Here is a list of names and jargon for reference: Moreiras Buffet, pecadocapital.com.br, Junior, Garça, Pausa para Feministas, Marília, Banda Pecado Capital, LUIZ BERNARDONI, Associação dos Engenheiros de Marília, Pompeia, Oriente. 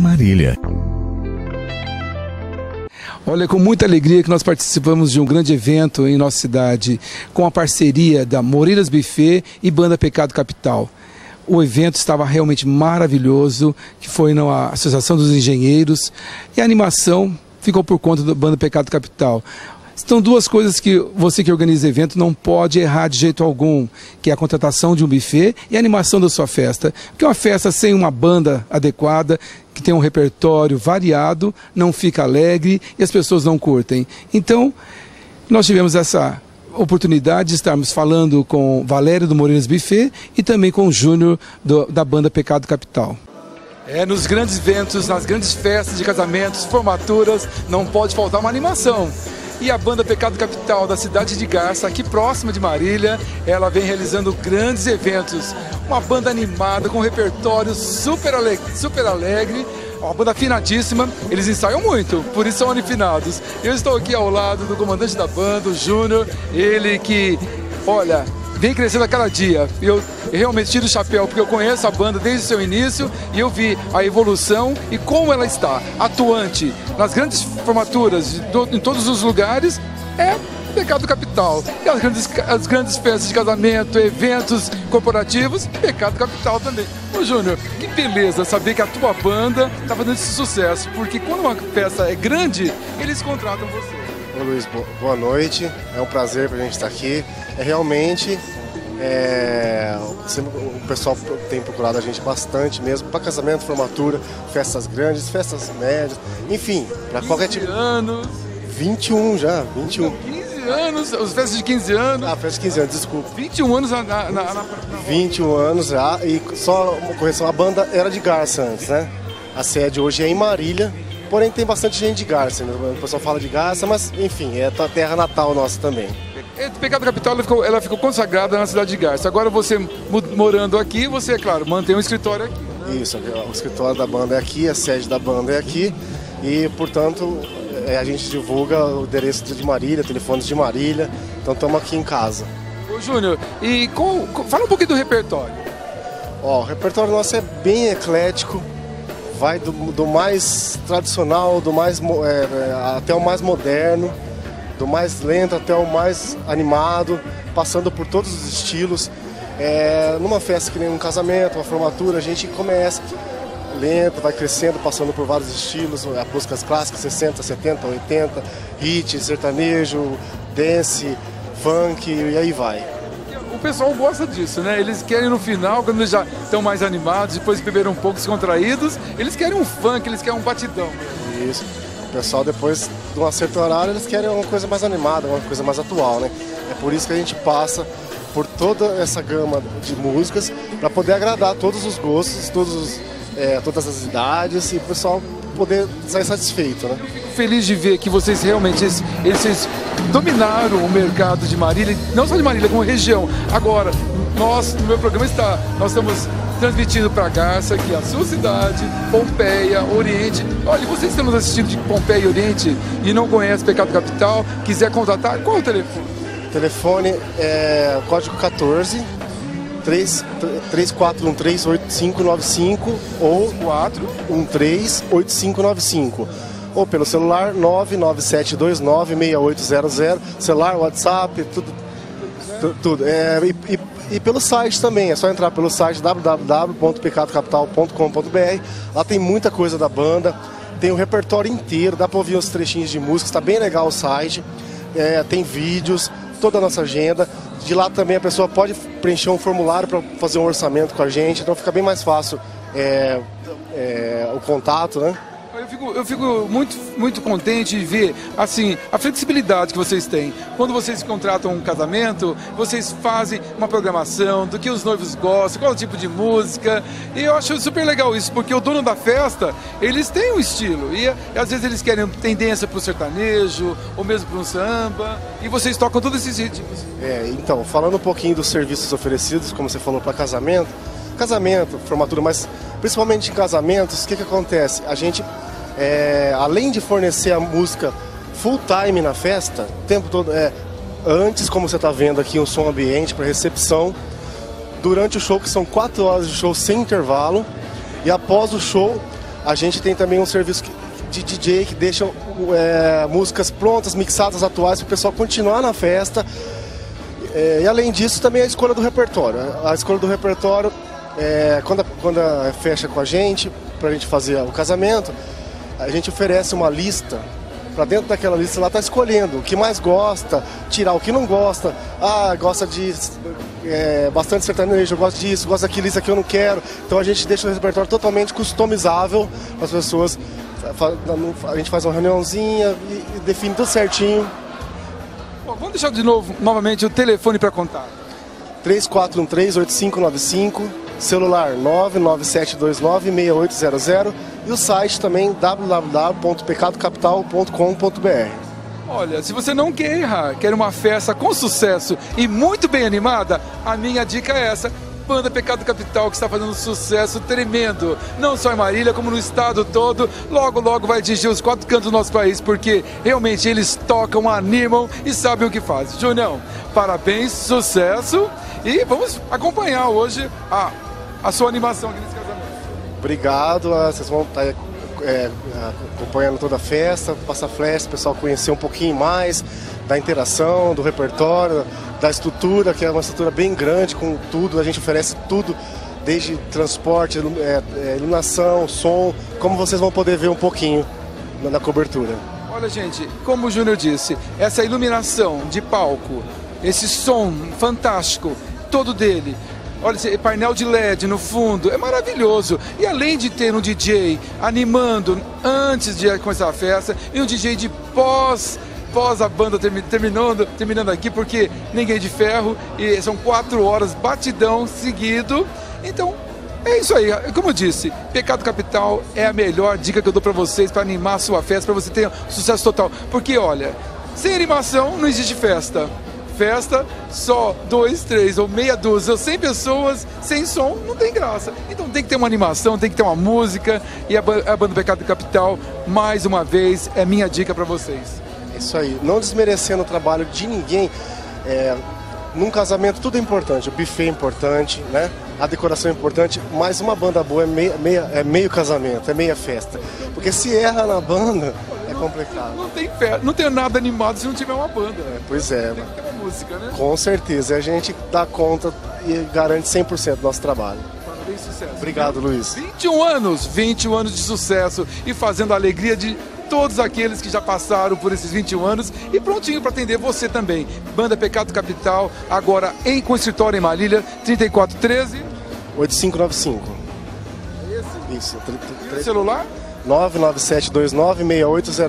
Marília. Olha, com muita alegria que nós participamos de um grande evento em nossa cidade, com a parceria da Moreiras Buffet e Banda Pecado Capital. O evento estava realmente maravilhoso, que foi na Associação dos Engenheiros, e a animação ficou por conta do Banda Pecado Capital. Estão duas coisas que você que organiza evento não pode errar de jeito algum, que é a contratação de um buffet e a animação da sua festa. Porque uma festa sem uma banda adequada, que tem um repertório variado, não fica alegre e as pessoas não curtem. Então, nós tivemos essa oportunidade de estarmos falando com Valério do Moreiras Buffet e também com o Júnior da Banda Pecado Capital. Nos grandes eventos, nas grandes festas de casamentos, formaturas, não pode faltar uma animação. E a Banda Pecado Capital da cidade de Garça, aqui próxima de Marília, ela vem realizando grandes eventos. Uma banda animada, com um repertório super alegre, uma banda afinadíssima. Eles ensaiam muito, por isso são afinados. Eu estou aqui ao lado do comandante da banda, o Junior, ele que, olha, vem crescendo a cada dia. Eu realmente tiro o chapéu, porque eu conheço a banda desde o seu início e eu vi a evolução e como ela está atuante nas grandes formaturas, em todos os lugares, é Pecado Capital. E as grandes festas de casamento, eventos corporativos, Pecado Capital também. Ô Júnior, que beleza saber que a tua banda está fazendo esse sucesso, porque quando uma festa é grande, eles contratam você. Ô Luiz, boa noite, é um prazer pra gente estar aqui, o pessoal tem procurado a gente bastante mesmo, para casamento, formatura, festas grandes, festas médias, enfim, para qualquer tipo. 15 anos? 21 já, 21. 15 anos, as festas de 15 anos? Ah, festas de 15 anos, desculpa. 21 anos na 21 anos já, e só uma correção, a banda era de Garça antes, né? A sede hoje é em Marília. Porém, tem bastante gente de Garça, né? O pessoal fala de Garça, mas enfim, é a terra natal nossa também. Pecado Capital ela ficou consagrada na cidade de Garça. Agora você morando aqui, você, é claro, mantém um escritório aqui, né? Isso, o escritório da banda é aqui, a sede da banda é aqui e, portanto, a gente divulga o endereço de Marília, telefones de Marília, então estamos aqui em casa. Ô Júnior, e fala um pouquinho do repertório. Ó, o repertório nosso é bem eclético. Vai do mais tradicional, até o mais moderno, do mais lento até o mais animado, passando por todos os estilos. Numa festa que nem um casamento, uma formatura, a gente começa lento, vai crescendo, passando por vários estilos, músicas clássicas, 60, 70, 80, hit, sertanejo, dance, funk e aí vai. O pessoal gosta disso, né? Eles querem no final, quando eles já estão mais animados, depois beberam um pouco, descontraídos, eles querem um funk, eles querem um batidão. Isso. O pessoal, depois de um certo horário, eles querem uma coisa mais animada, uma coisa mais atual, né? É por isso que a gente passa por toda essa gama de músicas para poder agradar todos os gostos, todas as idades e o pessoal poder sair satisfeito, né? Eu fico feliz de ver que vocês realmente esses dominaram o mercado de Marília, não só de Marília, como região. Agora, no meu programa nós estamos transmitindo para Garça, que é a sua cidade, Pompeia, Oriente. Olha, vocês estão nos assistindo de Pompeia e Oriente e não conhece Pecado Capital, quiser contratar, qual é o telefone? O telefone é código 14 3413-8595 ou 413-8595. Ou pelo celular 99729-6800, celular, WhatsApp, tudo. E pelo site também, é só entrar pelo site www.pecadocapital.com.br. Lá tem muita coisa da banda, tem o repertório inteiro, dá para ouvir os trechinhos de música, está bem legal o site, tem vídeos, toda a nossa agenda. De lá também a pessoa pode preencher um formulário para fazer um orçamento com a gente, então fica bem mais fácil o contato, né? Eu fico muito contente de ver, assim, a flexibilidade que vocês têm. Quando vocês contratam um casamento, vocês fazem uma programação do que os noivos gostam, qual tipo de música. E eu acho super legal isso, porque o dono da festa, eles têm um estilo. E às vezes eles querem tendência para o sertanejo, ou mesmo para um samba. E vocês tocam todos esses ritmos. Então, falando um pouquinho dos serviços oferecidos, como você falou, para casamento, formatura, mas principalmente em casamentos, o que acontece? A gente, além de fornecer a música full time na festa, o tempo todo, antes, como você está vendo aqui, um som ambiente para recepção, durante o show, que são 4 horas de show sem intervalo, e após o show, A gente tem também um serviço de DJ que deixa músicas prontas, mixadas, atuais, para o pessoal continuar na festa. E além disso, também a escolha do repertório. A escolha do repertório, quando fecha com a gente, para a gente fazer o casamento, a gente oferece uma lista. Para dentro daquela lista lá tá escolhendo o que mais gosta, tirar o que não gosta. Ah, gosta de bastante sertanejo, eu gosto disso, gosta daquilo, isso aqui eu não quero. Então a gente deixa o repertório totalmente customizável para as pessoas. A gente faz uma reuniãozinha e define tudo certinho. Bom, vamos deixar novamente o telefone para contar. 3413-8595, celular 99729-6800 e o site também www.pecadocapital.com.br. Olha, se você não quer errar, quer uma festa com sucesso e muito bem animada, a minha dica é essa. Banda Pecado Capital, que está fazendo um sucesso tremendo, não só em Marília, como no estado todo. Logo, logo vai atingir os 4 cantos do nosso país, porque realmente eles tocam, animam e sabem o que fazem. Junião, parabéns, sucesso, e vamos acompanhar hoje a sua animação aqui nesse casamento. Obrigado, vocês vão estar acompanhando toda a festa, passar flash, o pessoal conhecer um pouquinho mais da interação, do repertório, da estrutura, que é uma estrutura bem grande, com tudo. A gente oferece tudo, desde transporte, iluminação, som, como vocês vão poder ver um pouquinho na cobertura. Olha, gente, como o Júnior disse, essa iluminação de palco, esse som fantástico, todo dele. Olha esse painel de LED no fundo, é maravilhoso. E além de ter um DJ animando antes de começar a festa e um DJ de pós a banda terminando aqui, porque ninguém é de ferro e são 4 horas batidão seguido. Então é isso aí, como eu disse, Pecado Capital é a melhor dica que eu dou para vocês para animar a sua festa, para você ter um sucesso total. Porque olha, sem animação não existe festa. Festa, só 2, 3 ou meia dúzia ou 100 pessoas sem som, não tem graça. Então tem que ter uma animação, tem que ter uma música, e a Banda Pecado Capital, mais uma vez, é minha dica para vocês. É isso aí, não desmerecendo o trabalho de ninguém. Num casamento tudo é importante, o buffet é importante, né? A decoração é importante, mas uma banda boa é meio casamento, é meia festa. Porque se erra na banda, é complicado. Não tem nada animado se não tiver uma banda. Pois é. Tem que ter uma música, né? Com certeza, a gente dá conta e garante 100% do nosso trabalho. Parabéns, sucesso. Obrigado, Luiz. 21 anos de sucesso e fazendo a alegria de todos aqueles que já passaram por esses 21 anos e prontinho para atender você também. Banda Pecado Capital, agora com escritório em Marília, 3413-8595. É esse? Isso. E o celular? 99729-6800.